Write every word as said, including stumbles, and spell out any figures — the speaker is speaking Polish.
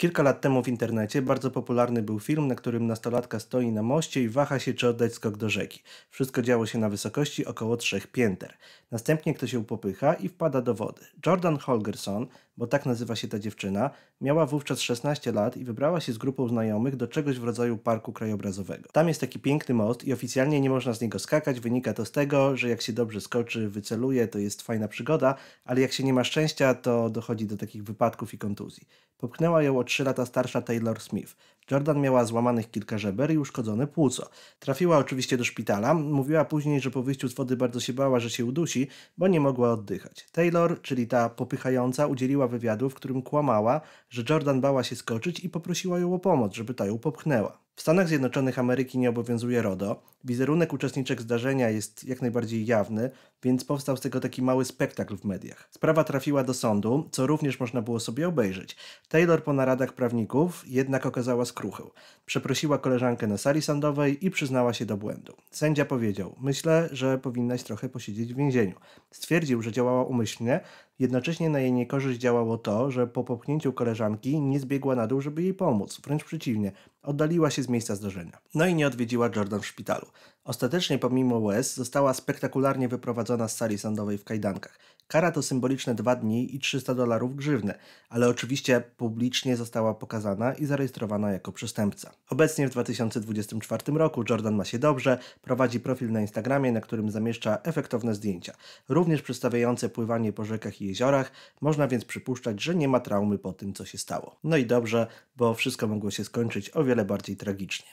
Kilka lat temu w internecie bardzo popularny był film, na którym nastolatka stoi na moście i waha się, czy oddać skok do rzeki. Wszystko działo się na wysokości około trzech pięter. Następnie ktoś się popycha i wpada do wody. Jordan Holgerson, bo tak nazywa się ta dziewczyna, miała wówczas szesnaście lat i wybrała się z grupą znajomych do czegoś w rodzaju parku krajobrazowego. Tam jest taki piękny most i oficjalnie nie można z niego skakać, wynika to z tego, że jak się dobrze skoczy, wyceluje, to jest fajna przygoda, ale jak się nie ma szczęścia, to dochodzi do takich wypadków i kontuzji. Popchnęła ją o trzy lata starsza Taylor Smith. Jordan miała złamanych kilka żeber i uszkodzone płuco. Trafiła oczywiście do szpitala, mówiła później, że po wyjściu z wody bardzo się bała, że się udusi, bo nie mogła oddychać. Taylor, czyli ta popychająca, udzieliła wywiadu, w którym kłamała, że Jordan bała się skoczyć i poprosiła ją o pomoc, żeby ta ją popchnęła. W Stanach Zjednoczonych Ameryki nie obowiązuje RODO, wizerunek uczestniczek zdarzenia jest jak najbardziej jawny, więc powstał z tego taki mały spektakl w mediach. Sprawa trafiła do sądu, co również można było sobie obejrzeć. Taylor po naradach prawników jednak okazała skruchę. Przeprosiła koleżankę na sali sądowej i przyznała się do błędu. Sędzia powiedział: myślę, że powinnaś trochę posiedzieć w więzieniu. Stwierdził, że działała umyślnie, jednocześnie na jej niekorzyść działało to, że po popchnięciu koleżanki nie zbiegła na dół, żeby jej pomóc, wręcz przeciwnie, oddaliła się z miejsca zdarzenia. No i nie odwiedziła Jordan w szpitalu. Ostatecznie pomimo łez została spektakularnie wyprowadzona z sali sądowej w kajdankach. Kara to symboliczne dwa dni i trzysta dolarów grzywny, ale oczywiście publicznie została pokazana i zarejestrowana jako przestępca. Obecnie w dwa tysiące dwudziestym czwartym roku Jordan ma się dobrze, prowadzi profil na Instagramie, na którym zamieszcza efektowne zdjęcia, również przedstawiające pływanie po rzekach i jeziorach, można więc przypuszczać, że nie ma traumy po tym, co się stało. No i dobrze, bo wszystko mogło się skończyć o wiele bardziej tragicznie.